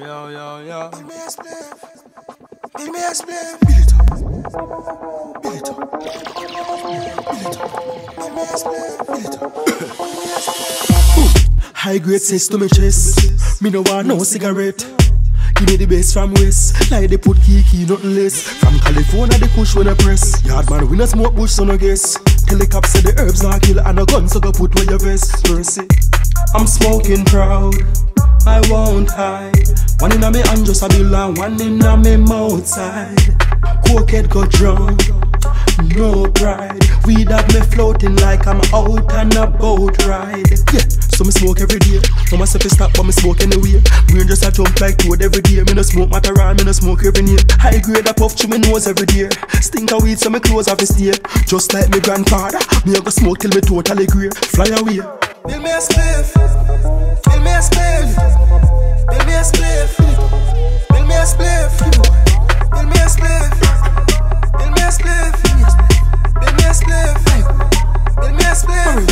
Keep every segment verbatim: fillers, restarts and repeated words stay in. yo, yo, yo. Dime a spliff, dime a spliff. Bilito, Bilito, Bilito. Dime a spliff, Bilito. High grade says to me chest. Me no want no cigarette. Give me the best from West. Like they put Kiki, nothing less. From California, they push when I press. Yard man, we no smoke bush, so no guess. Helicopter said the herbs not kill, and a gun, so go put where your vest. Mercy. I'm smoking proud, I won't hide. One in a me hand just a bill and one in a me mouth side. Cokehead got drunk, no pride. Weed have me floating like I'm out on a boat ride. Yeah, so me smoke every day. No myself is stop but me smoke anyway. Brain just a jump like toad every day. Me no smoke matter and me no smoke every day. High grade a puff through me nose every day. Stink a weed so me clothes have to stay. Just like me grandfather, me a go smoke till me totally grey. Fly away. Give me a spliff, give me a spliff, give me a spliff, give me a spliff, give me a spliff, give me a spliff, give me a spliff, give me a spliff.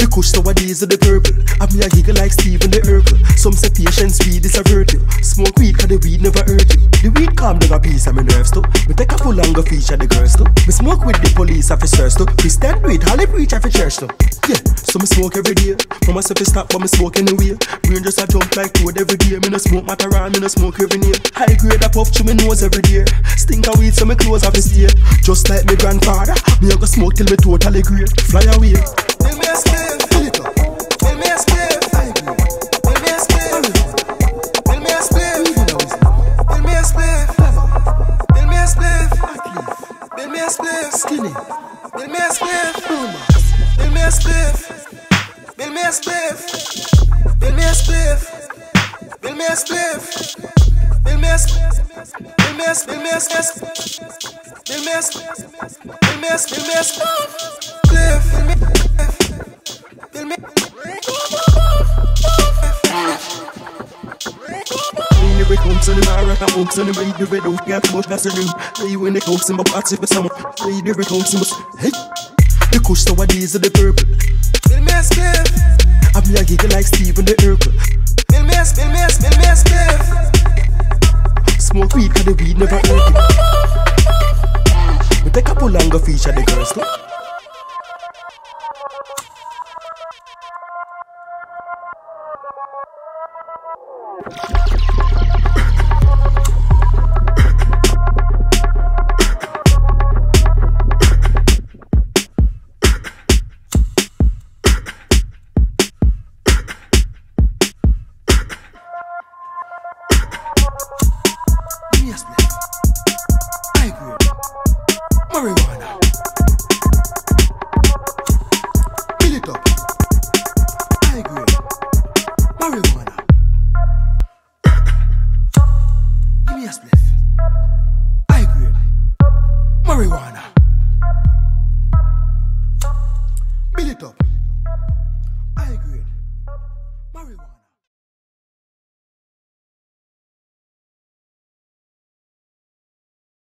The kush nowadays are the purple. Have me a giggle like Steven the Urkel. Some say patience weed is a virtue. Smoke weed cause the weed never hurt you. The weed calm down a piece of my nerves too. Me take a full longer feature the girls too. Me smoke with the police officers too. We stand with Holly preach after church too. Yeah, so me smoke every day. Mama say fi stop but me smoke anyway. Brain just a jump like toad every day. Me no smoke matter and me no smoke every day. High grade a puff through me nose every day. Stink a weed so me clothes have to stay. Just like me grandfather, me a go smoke till me totally grey. Fly away. Give me a spliff, give me a spliff, give me a spliff, give me a spliff, give me a spliff, give me a spliff, give me a spliff, skinny, give me a spliff, give me a spliff, give me a spliff, give me a spliff, give me a spliff, give me a spliff, give me a spliff, give me a spliff, give me a spliff, give me a spliff, give me a Feel me? When it comes to the marrow, I comes on the way the red oak got much faster than me. When it comes to my party for someone, play the red comes to my... Hey! The kush nowadays are the purple. Feel me a spliff. I'm a giggle like Steven the Urkel. Feel me a spliff, feel me a spliff, feel me a spliff. Smoke weed cause the weed never hurt you. We take a pull longer feature the girls too. Marijuana. Build it up.